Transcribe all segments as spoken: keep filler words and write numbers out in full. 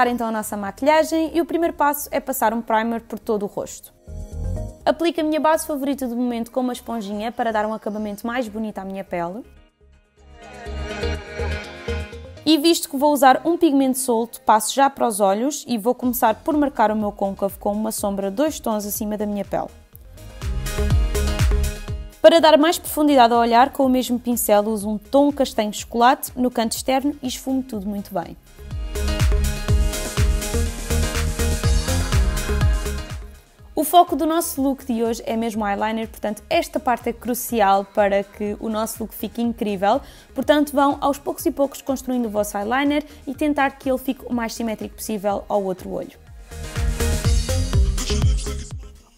começar então a nossa maquilhagem e o primeiro passo é passar um primer por todo o rosto. Aplico a minha base favorita do momento com uma esponjinha para dar um acabamento mais bonito à minha pele. E visto que vou usar um pigmento solto, passo já para os olhos e vou começar por marcar o meu côncavo com uma sombra dois tons acima da minha pele. Para dar mais profundidade ao olhar, com o mesmo pincel uso um tom castanho chocolate no canto externo e esfumo tudo muito bem. O foco do nosso look de hoje é mesmo eyeliner, portanto esta parte é crucial para que o nosso look fique incrível, portanto vão aos poucos e poucos construindo o vosso eyeliner e tentar que ele fique o mais simétrico possível ao outro olho.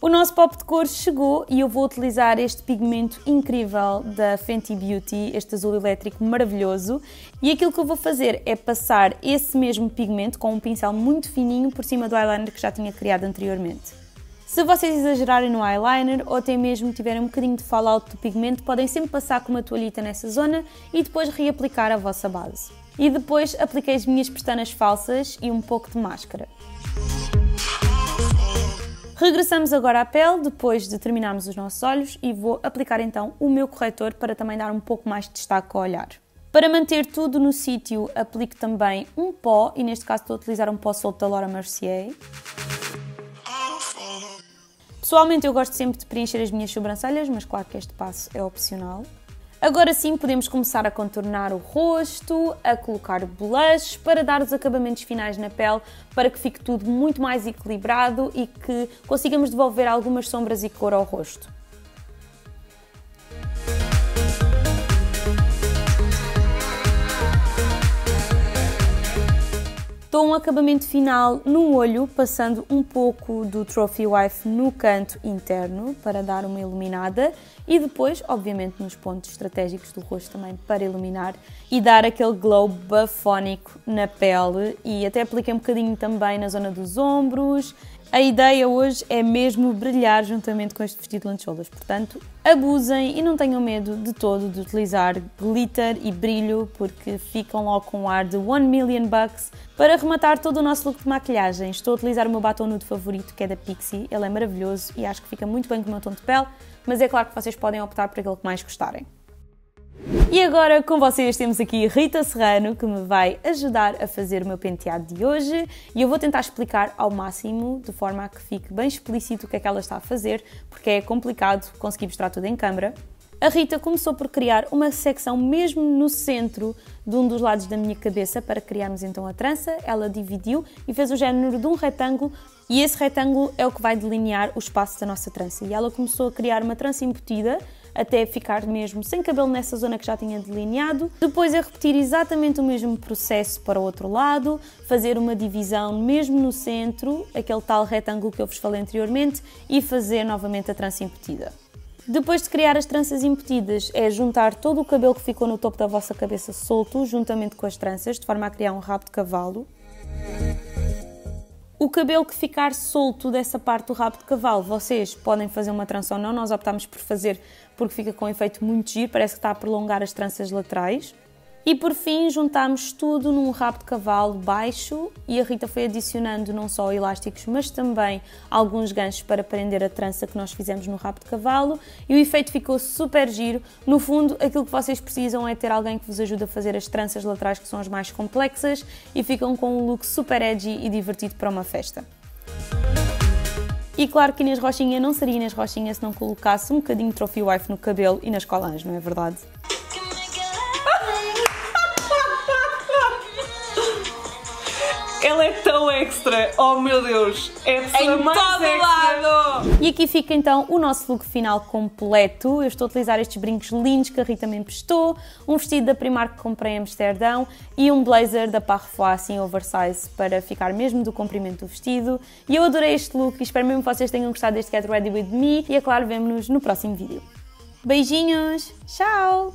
O nosso pop de cores chegou e eu vou utilizar este pigmento incrível da Fenty Beauty, este azul elétrico maravilhoso, e aquilo que eu vou fazer é passar esse mesmo pigmento com um pincel muito fininho por cima do eyeliner que já tinha criado anteriormente. Se vocês exagerarem no eyeliner ou até mesmo tiverem um bocadinho de fallout do pigmento, podem sempre passar com uma toalhita nessa zona e depois reaplicar a vossa base. E depois apliquei as minhas pestanas falsas e um pouco de máscara. Regressamos agora à pele, depois de terminarmos os nossos olhos, e vou aplicar então o meu corretor para também dar um pouco mais de destaque ao olhar. Para manter tudo no sítio, aplico também um pó, e neste caso estou a utilizar um pó solto da Laura Mercier. Pessoalmente eu gosto sempre de preencher as minhas sobrancelhas, mas claro que este passo é opcional. Agora sim podemos começar a contornar o rosto, a colocar blush para dar os acabamentos finais na pele para que fique tudo muito mais equilibrado e que consigamos devolver algumas sombras e cor ao rosto. Dou um acabamento final no olho, passando um pouco do Trophy Wife no canto interno para dar uma iluminada e depois, obviamente, nos pontos estratégicos do rosto também para iluminar e dar aquele glow bafónico na pele e até apliquei um bocadinho também na zona dos ombros. A ideia hoje é mesmo brilhar juntamente com este vestido de lantejoulas, portanto, abusem e não tenham medo de todo de utilizar glitter e brilho, porque ficam logo com um ar de one million bucks. Para rematar todo o nosso look de maquilhagem, estou a utilizar o meu batom nude favorito, que é da Pixie. Ele é maravilhoso e acho que fica muito bem com o meu tom de pele, mas é claro que vocês podem optar por aquele que mais gostarem. E agora com vocês temos aqui Rita Serrano, que me vai ajudar a fazer o meu penteado de hoje e eu vou tentar explicar ao máximo, de forma a que fique bem explícito o que é que ela está a fazer, porque é complicado conseguir mostrar tudo em câmara. A Rita começou por criar uma secção mesmo no centro de um dos lados da minha cabeça para criarmos então a trança. Ela dividiu e fez o género de um retângulo e esse retângulo é o que vai delinear o espaço da nossa trança. E ela começou a criar uma trança embutida até ficar mesmo sem cabelo nessa zona que já tinha delineado. Depois é repetir exatamente o mesmo processo para o outro lado, fazer uma divisão mesmo no centro, aquele tal retângulo que eu vos falei anteriormente, e fazer novamente a trança embutida. Depois de criar as tranças embutidas, é juntar todo o cabelo que ficou no topo da vossa cabeça solto, juntamente com as tranças, de forma a criar um rabo de cavalo. O cabelo que ficar solto dessa parte do rabo de cavalo, vocês podem fazer uma trança ou não, nós optámos por fazer porque fica com um efeito muito giro, parece que está a prolongar as tranças laterais. E por fim juntámos tudo num rabo de cavalo baixo e a Rita foi adicionando não só elásticos mas também alguns ganchos para prender a trança que nós fizemos no rabo de cavalo e o efeito ficou super giro. No fundo aquilo que vocês precisam é ter alguém que vos ajude a fazer as tranças laterais que são as mais complexas e ficam com um look super edgy e divertido para uma festa. E claro que Inês Rochinha não seria Inês Rochinha se não colocasse um bocadinho de Trophy Wife no cabelo e nas colãs, não é verdade? Ela é tão extra, oh meu Deus, é a mais extra. Lado. E aqui fica então o nosso look final completo. Eu estou a utilizar estes brincos lindos que a Rita me emprestou, um vestido da Primark que comprei em Amsterdão e um blazer da Parfois assim oversize para ficar mesmo do comprimento do vestido. E eu adorei este look e espero mesmo que vocês tenham gostado deste Get Ready With Me e é claro, vemo-nos no próximo vídeo. Beijinhos, tchau!